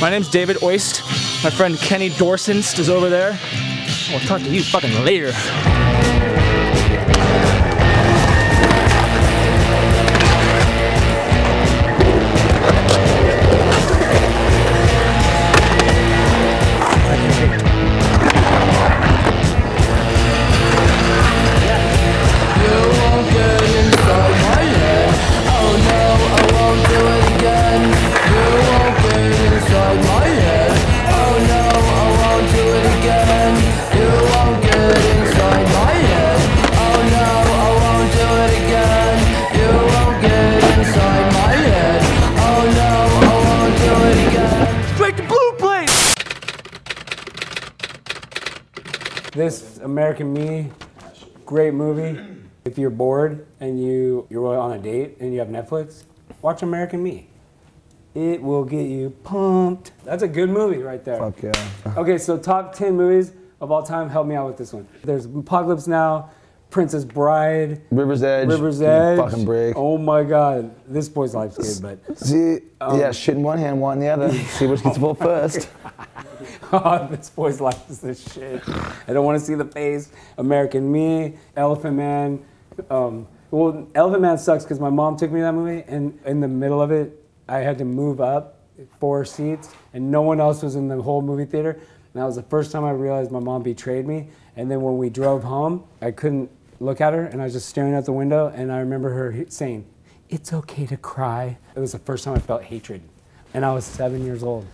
My name's David Oyst. My friend Kenny Dorsenst is over there. I'll talk to you fucking later. This American Me, great movie. If you're bored and you're on a date and you have Netflix, watch American Me. It will get you pumped. That's a good movie right there. Fuck yeah. Okay, so top 10 movies of all time. Help me out with this one. There's Apocalypse Now, Princess Bride, River's Edge. Fucking break. Oh my God, This Boy's Life's good, but see, yeah, shit in one hand, wine in the other. See which gets full first. Oh, This Boy's Life is this shit. I don't want to see the face. American Me, Elephant Man. Well, Elephant Man sucks because my mom took me to that movie, and in the middle of it, I had to move up 4 seats, and no one else was in the whole movie theater. And that was the first time I realized my mom betrayed me. And then when we drove home, I couldn't look at her, and I was just staring out the window, and I remember her saying, "It's okay to cry." It was the first time I felt hatred, and I was 7 years old.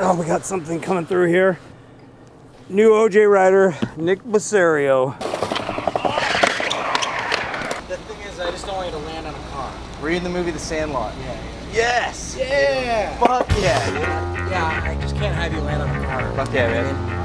Oh, we got something coming through here. New O.J. Rider, Nick Boserio. The thing is, I just don't want you to land on a car. Were you in the movie The Sandlot? Yeah, yeah. Yes! Yeah! Fuck yeah! Yeah, I just can't have you land on a car. Fuck yeah, man.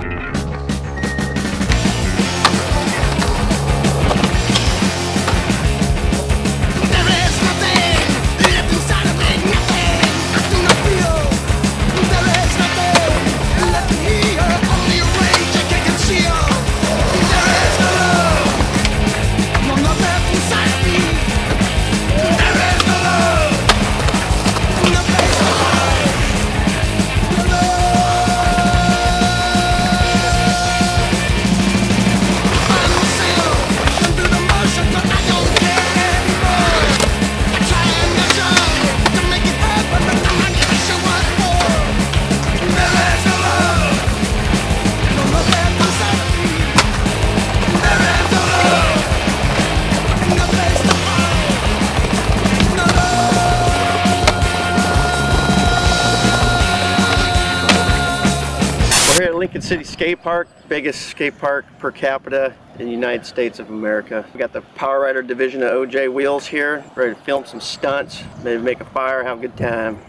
We're here at Lincoln City Skate Park, biggest skate park per capita in the United States of America. We got the Power Rider division of OJ Wheels here, ready to film some stunts, maybe make a fire, have a good time.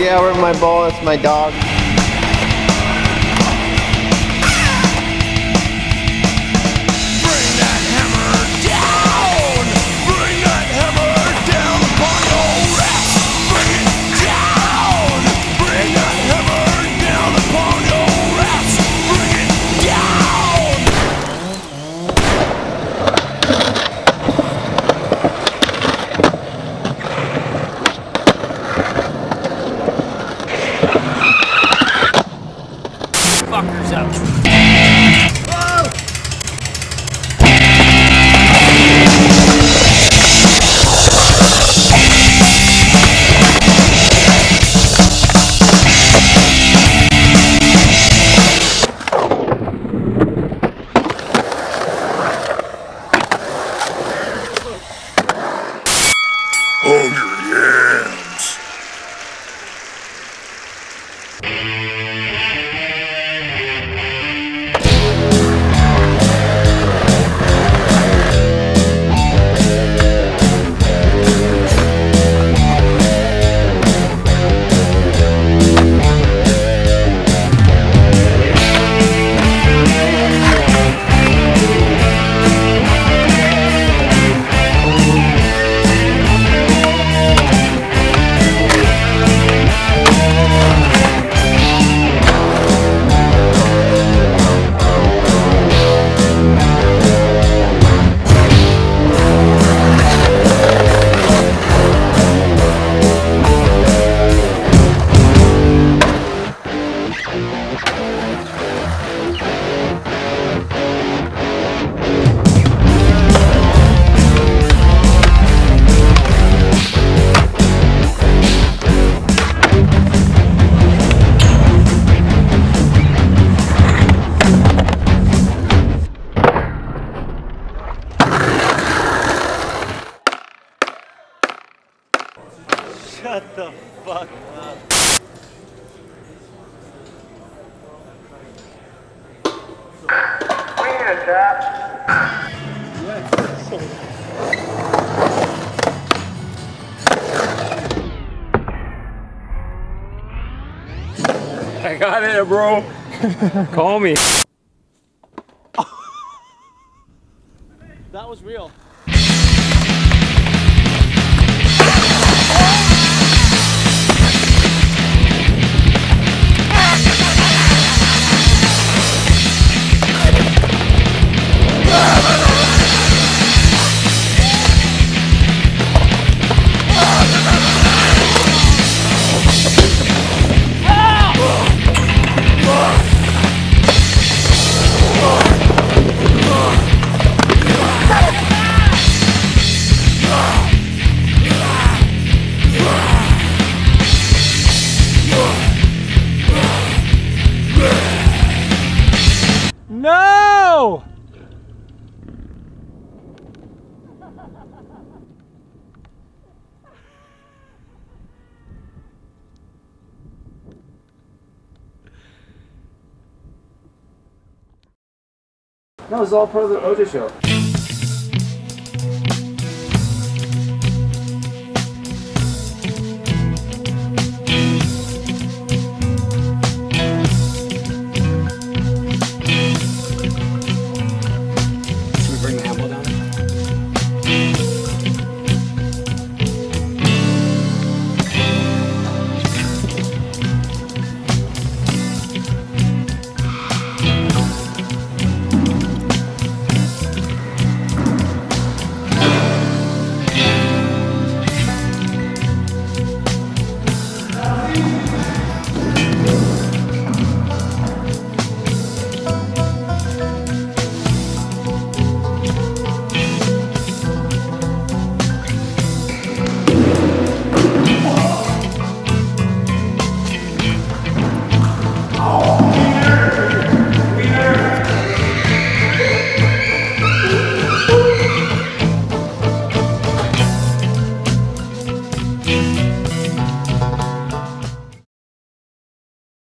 Yeah, we're my boss, my dog. I got it, bro. Call me. That was real. That was all part of the OJ show.